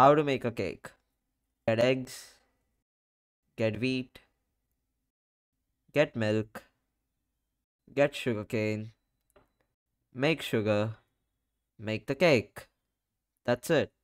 How to make a cake. Get eggs, get wheat, get milk, get sugarcane, make sugar, make the cake. That's it.